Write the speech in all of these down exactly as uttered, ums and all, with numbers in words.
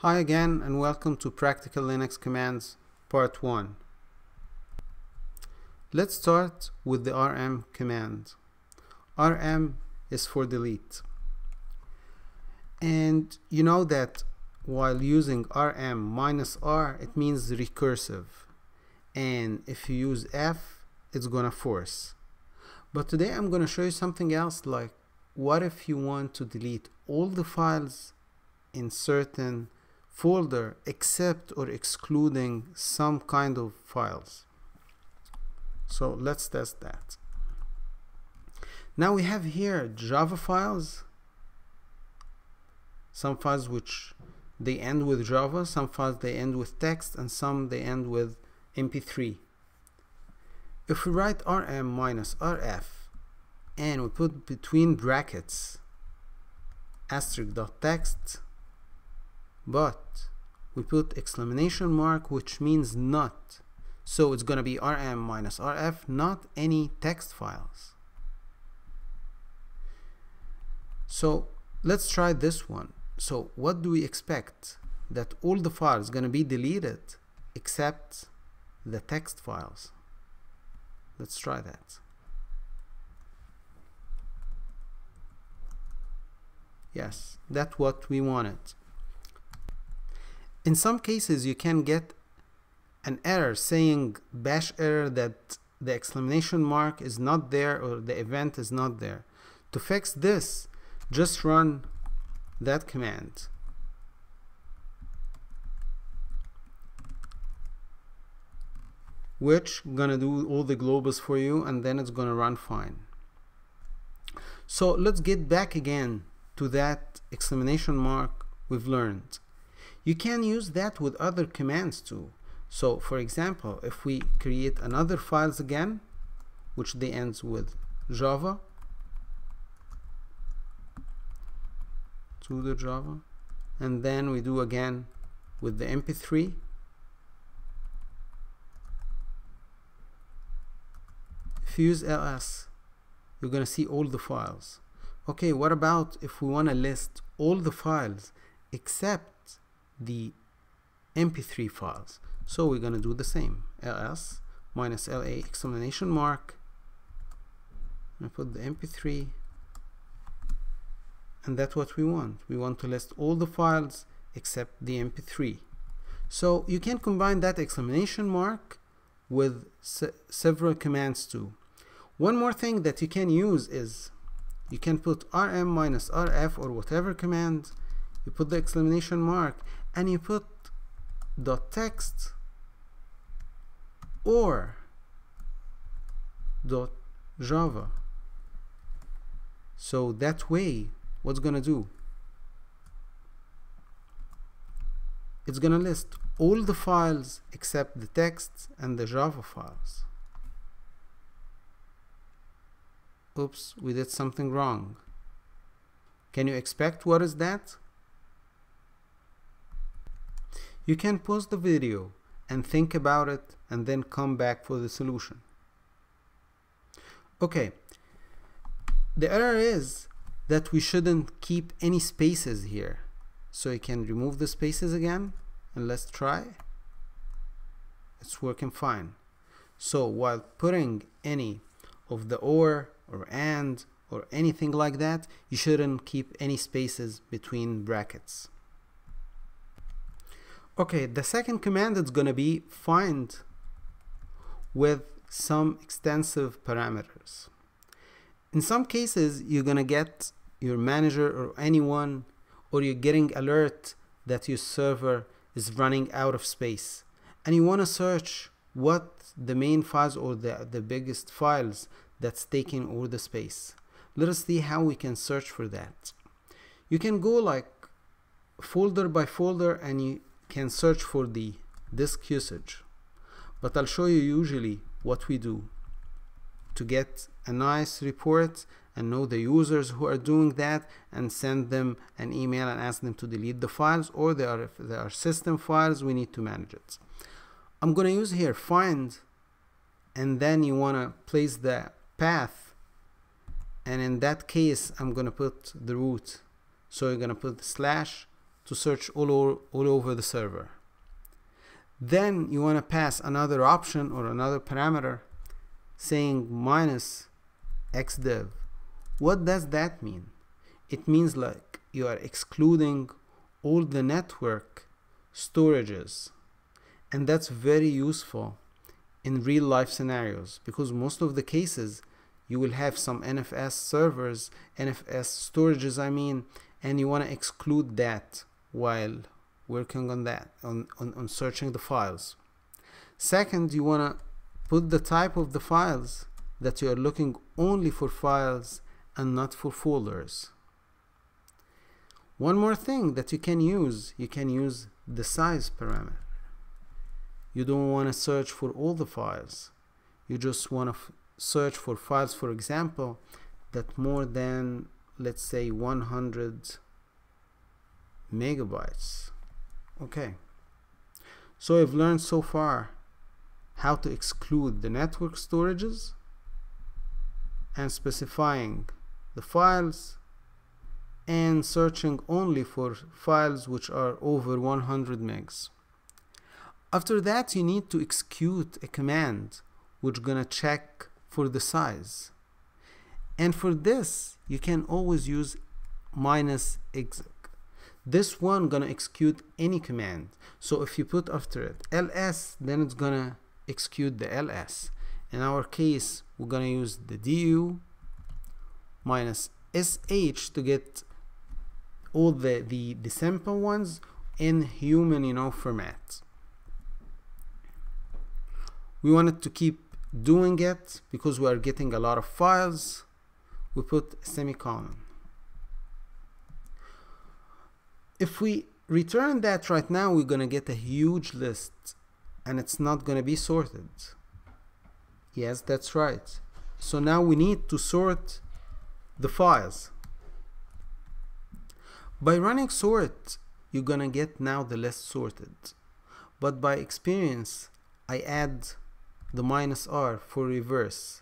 Hi again, and welcome to Practical Linux Commands Part one. Let's start with the R M command. R M is for delete. And you know that while using R M minus R, it means recursive. And if you use F, it's gonna force. But today I'm gonna show you something else, like what if you want to delete all the files in certain folder except or excluding some kind of files. So let's test that. Now we have here Java files, some files which they end with Java, some files they end with text, and some they end with M P three. If we write rm minus rf and we put between brackets asterisk.text, but we put exclamation mark, which means not. So it's going to be rm minus rf, not any text files. So let's try this one. So what do we expect? That all the files going to be deleted except the text files. Let's try that. Yes, that's what we wanted. In some cases you can get an error saying bash error that the exclamation mark is not there or the event is not there. To fix this, just run that command. Which gonna do all the globals for you, and then it's gonna run fine. So let's get back again to that exclamation mark we've learned. You can use that with other commands too. So for example, if we create another files again, which they ends with Java, to the Java, and then we do again with the M P three, if you use ls, you're gonna see all the files. Okay, what about if we wanna list all the files except the M P three files? So we're gonna do the same, ls minus la exclamation mark, and put the M P three, and that's what we want. We want to list all the files except the M P three. So you can combine that exclamation mark with se several commands too. One more thing that you can use is you can put rm minus rf or whatever command, you put the exclamation mark, and you put dot text or dot Java. So that way, what's gonna do? It's gonna list all the files except the text and the Java files. Oops, we did something wrong. Can you expect what is that? You can pause the video and think about it and then come back for the solution. Okay, the error is that we shouldn't keep any spaces here. So you can remove the spaces again, and let's try. It's working fine. So while putting any of the or or and or anything like that, you shouldn't keep any spaces between brackets. Okay, the second command is gonna be find with some extensive parameters. In some cases you're gonna get your manager or anyone, or you're getting alert that your server is running out of space and you want to search what the main files or the, the biggest files that's taking all the space. Let us see how we can search for that. You can go like folder by folder and you can search for the disk usage, but I'll show you usually what we do to get a nice report and know the users who are doing that and send them an email and ask them to delete the files, or they are, if there are system files, we need to manage it. I'm gonna use here find, and then you wanna place the path, and in that case I'm gonna put the root. So you're gonna put slash to search all over, all over the server. Then you want to pass another option or another parameter saying minus xdev. What does that mean? It means like you are excluding all the network storages, and that's very useful in real life scenarios, because most of the cases you will have some N F S servers, N F S storages I mean, and you want to exclude that while working on that, on, on, on searching the files. Second, you want to put the type of the files that you are looking only for files and not for folders. One more thing that you can use, you can use the size parameter. You don't want to search for all the files. You just want to search for files, for example, that more than, let's say, one hundred megabytes. Okay, so I've learned so far how to exclude the network storages and specifying the files and searching only for files which are over one hundred megs. After that, you need to execute a command which gonna check for the size, and for this you can always use minus exec. This one gonna execute any command, so if you put after it ls, then it's gonna execute the ls. In our case, we're gonna use the du minus sh to get all the, the, the sample ones in human, you know, format. We wanted to keep doing it because we are getting a lot of files. We put a semicolon. If we return that right now, we're gonna get a huge list and it's not gonna be sorted. Yes, that's right. So now we need to sort the files. By running sort, you're gonna get now the list sorted. But by experience, I add the minus R for reverse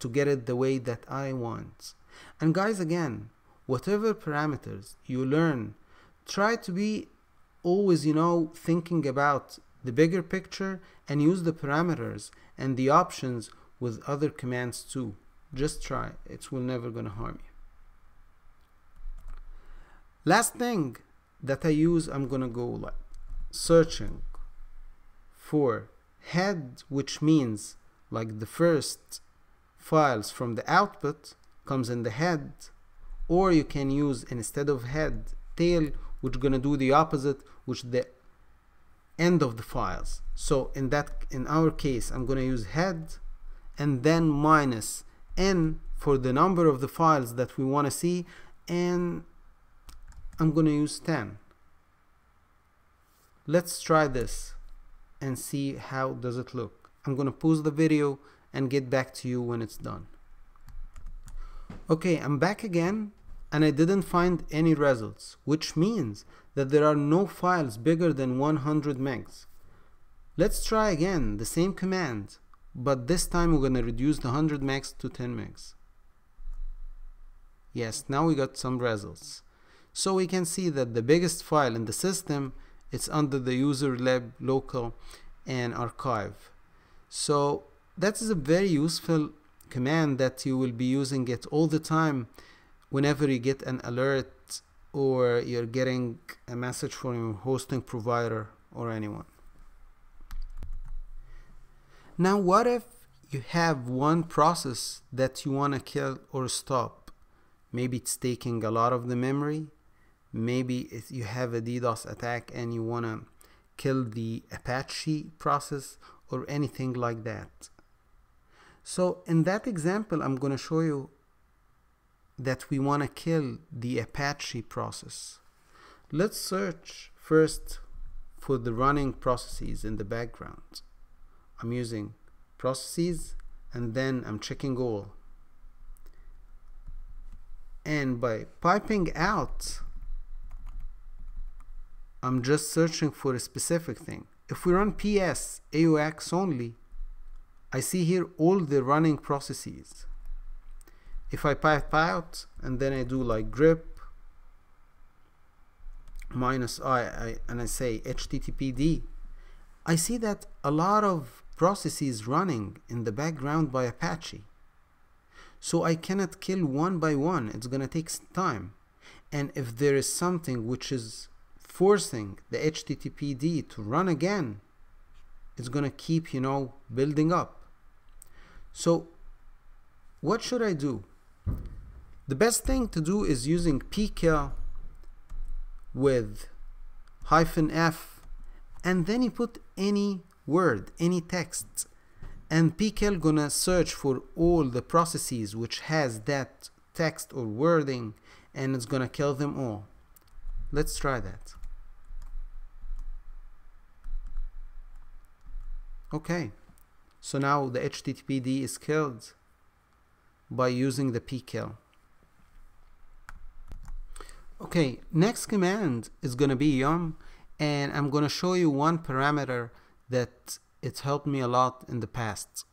to get it the way that I want. And guys, again, whatever parameters you learn, try to be always, you know, thinking about the bigger picture and use the parameters and the options with other commands too. Just try, it will never gonna harm you. Last thing that I use, I'm gonna go like searching for head, which means like the first files from the output comes in the head, or you can use instead of head tail, which gonna do the opposite, which the end of the files. So in that, in our case, I'm gonna use head and then minus n for the number of the files that we want to see, and I'm gonna use ten. Let's try this and see how does it look. I'm gonna pause the video and get back to you when it's done. Okay, I'm back again and I didn't find any results, which means that there are no files bigger than one hundred megs. Let's try again the same command, but this time we're gonna reduce the one hundred megs to ten megs. Yes, now we got some results. So we can see that the biggest file in the system, it's under the user lib local and archive. So that is a very useful command that you will be using it all the time whenever you get an alert or you're getting a message from your hosting provider or anyone. Now, what if you have one process that you want to kill or stop? Maybe it's taking a lot of the memory. Maybe if you have a DDoS attack and you want to kill the Apache process or anything like that. So in that example, I'm going to show you that we want to kill the Apache process. Let's search first for the running processes in the background. I'm using processes and then I'm checking all. And by piping out, I'm just searching for a specific thing. If we run P S, A U X only, I see here all the running processes. If I pipe out and then I do like grep, minus I, I and I say H T T P D, I see that a lot of processes running in the background by Apache. So I cannot kill one by one. It's going to take time. And if there is something which is forcing the H T T P D to run again, it's going to keep, you know, building up. So what should I do? The best thing to do is using pkill with hyphen F, and then you put any word, any text, and pkill gonna search for all the processes which has that text or wording, and it's gonna kill them all. Let's try that. Okay, so now the H T T P D is killed by using the pkill. Okay, next command is gonna be yum, and I'm gonna show you one parameter that it's helped me a lot in the past.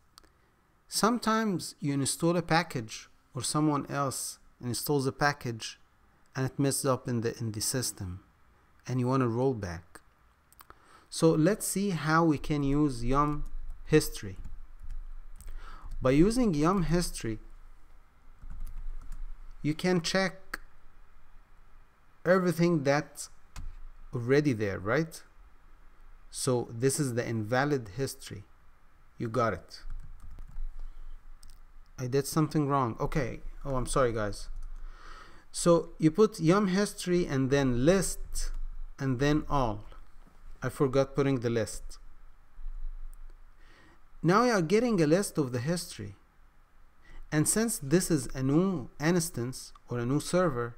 Sometimes you install a package or someone else installs a package and it messes up in the in the system and you want to roll back. So let's see how we can use yum history. By using yum history, you can check everything that's already there, right? So this is the invalid history. You got it. I did something wrong. Okay. Oh, I'm sorry, guys. So you put yum history and then list and then all. I forgot putting the list. Now you are getting a list of the history. And since this is a new instance or a new server,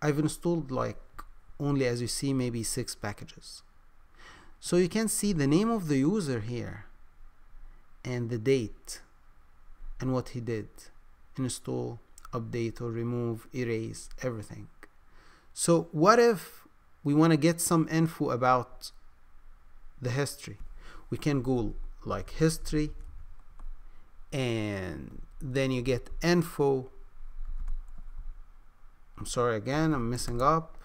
I've installed like only, as you see, maybe six packages. So you can see the name of the user here and the date and what he did, install, update or remove, erase, everything. So what if we want to get some info about the history? We can go like history and then you get info. I'm sorry again, I'm messing up.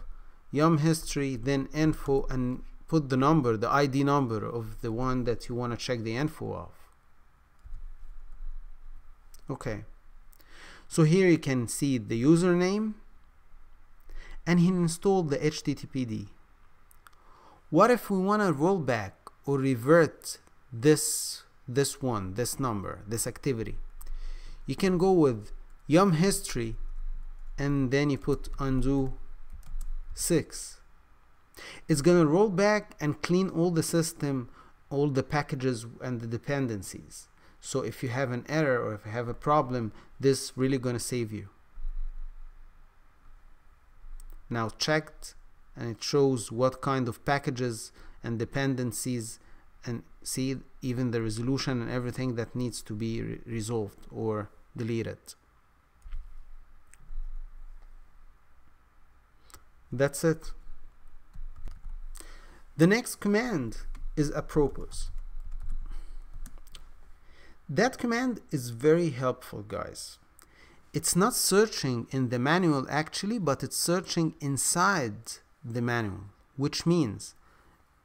Yum history, then info, and put the number, the I D number of the one that you want to check the info of. Okay, so here you can see the username and he installed the H T T P D. What if we want to roll back or revert this this one, this number, this activity? You can go with yum history and then you put undo six. It's gonna roll back and clean all the system, all the packages and the dependencies. So if you have an error or if you have a problem, this really gonna save you. Now checked, and it shows what kind of packages and dependencies, and see even the resolution and everything that needs to be re resolved or deleted. That's it. The next command is apropos. That command is very helpful, guys. It's not searching in the manual actually, but it's searching inside the manual, which means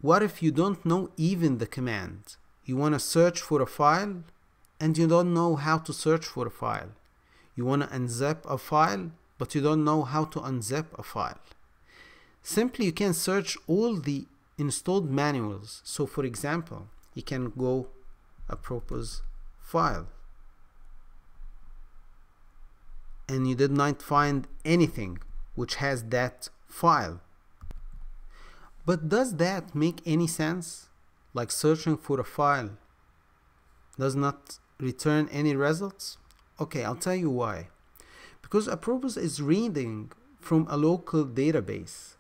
what if you don't know even the command? You want to search for a file and you don't know how to search for a file. You want to unzip a file, but you don't know how to unzip a file. Simply, you can search all the installed manuals. So for example, you can go apropos file and you did not find anything which has that file. But does that make any sense? Like searching for a file does not return any results? Okay, I'll tell you why. Because apropos is reading from a local database.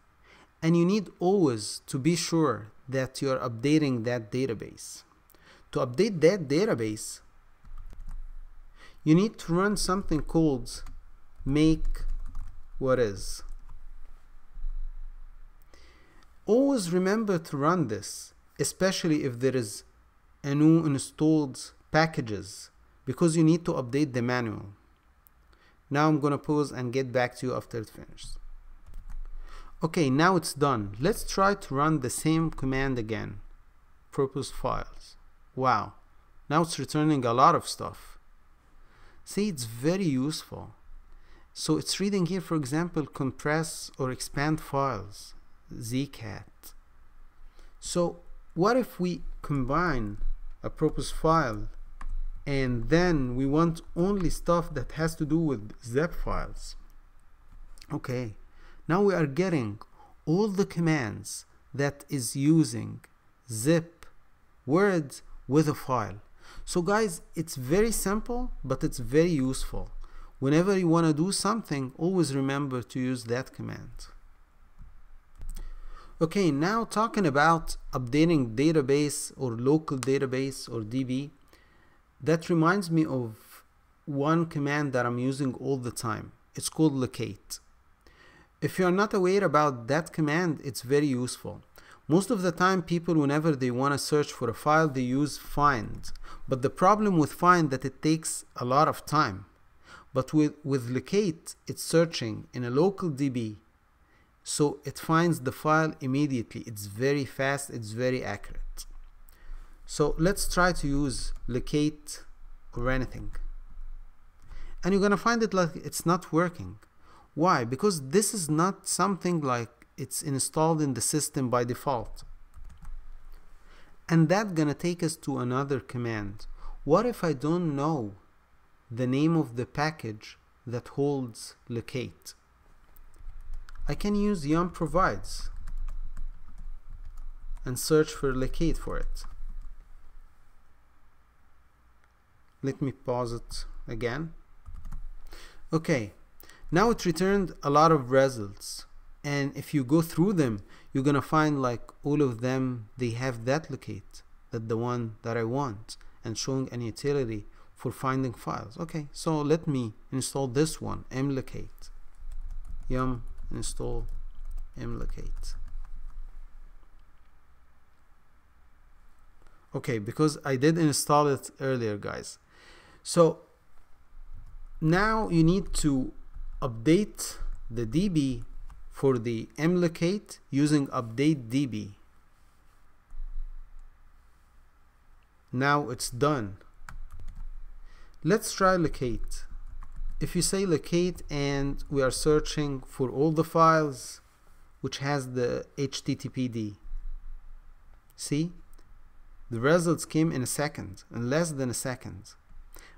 And you need always to be sure that you're updating that database. To update that database, you need to run something called make what is. Always remember to run this, especially if there is a new installed packages, because you need to update the manual. Now I'm gonna pause and get back to you after it finishes. Okay, now it's done. Let's try to run the same command again. Purpose files. Wow, now it's returning a lot of stuff. See, it's very useful. So it's reading here, for example, compress or expand files, zcat. So what if we combine a purpose file and then we want only stuff that has to do with zip files? Okay, now we are getting all the commands that is using zip words with a file. So guys, it's very simple, but it's very useful. Whenever you want to do something, always remember to use that command. Okay, now talking about updating database or local database or D B, that reminds me of one command that I'm using all the time. It's called locate. If you are not aware about that command, it's very useful. Most of the time, people, whenever they want to search for a file, they use find. But the problem with find that it takes a lot of time. But with, with locate, it's searching in a local D B. So it finds the file immediately. It's very fast, it's very accurate. So let's try to use locate or anything. And you're gonna find it like it's not working. Why? Because this is not something like it's installed in the system by default. And that's gonna take us to another command. What if I don't know the name of the package that holds locate? I can use yum provides and search for locate for it. Let me pause it again. Okay, now it returned a lot of results, and if you go through them, you're gonna find like all of them, they have that locate, that the one that I want, and showing an utility for finding files. Okay, so let me install this one, mlocate. Yum install mlocate. Okay, because I did install it earlier, guys. So now you need to update the D B for the mlocate using updatedb. Now it's done. Let's try locate. If you say locate and we are searching for all the files which has the H T T P D, see, the results came in a second, in less than a second.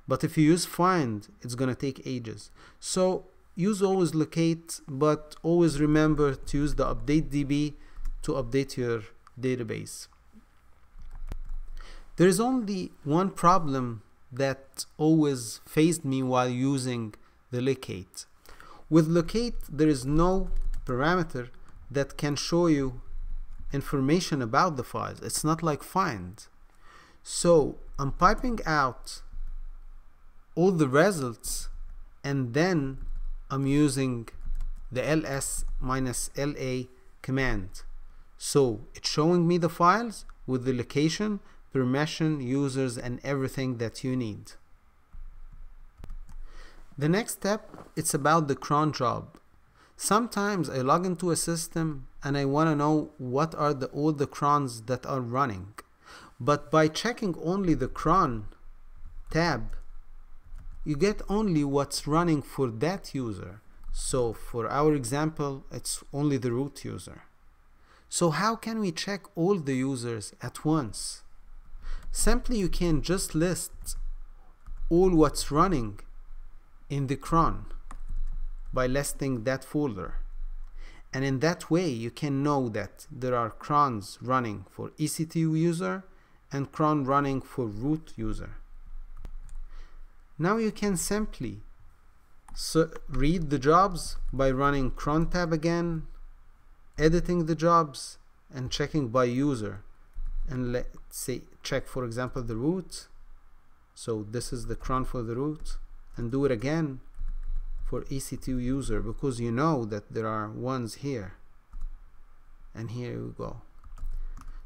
But if you use find, it's gonna take ages. So use always locate, but always remember to use the updatedb to update your database. There is only one problem that always faced me while using the locate. With locate, there is no parameter that can show you information about the files. It's not like find. So I'm piping out all the results and then I'm using the ls minus l a command. So it's showing me the files with the location, permission, users, and everything that you need. The next step, it's about the crontab. Sometimes I log into a system and I want to know what are the, all the crons that are running. But by checking only the cron tab, you get only what's running for that user. So for our example, it's only the root user. So how can we check all the users at once? Simply, you can just list all what's running in the cron by listing that folder. And in that way, you can know that there are crons running for E C two user and cron running for root user. Now you can simply read the jobs by running crontab again, editing the jobs, and checking by user. And let's say check, for example, the root. So this is the cron for the root, and do it again for E C two user, because you know that there are ones here and here you go.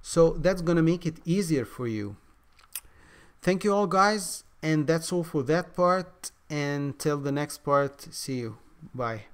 So that's gonna make it easier for you. Thank you all, guys, and that's all for that part. And till the next part, see you. Bye.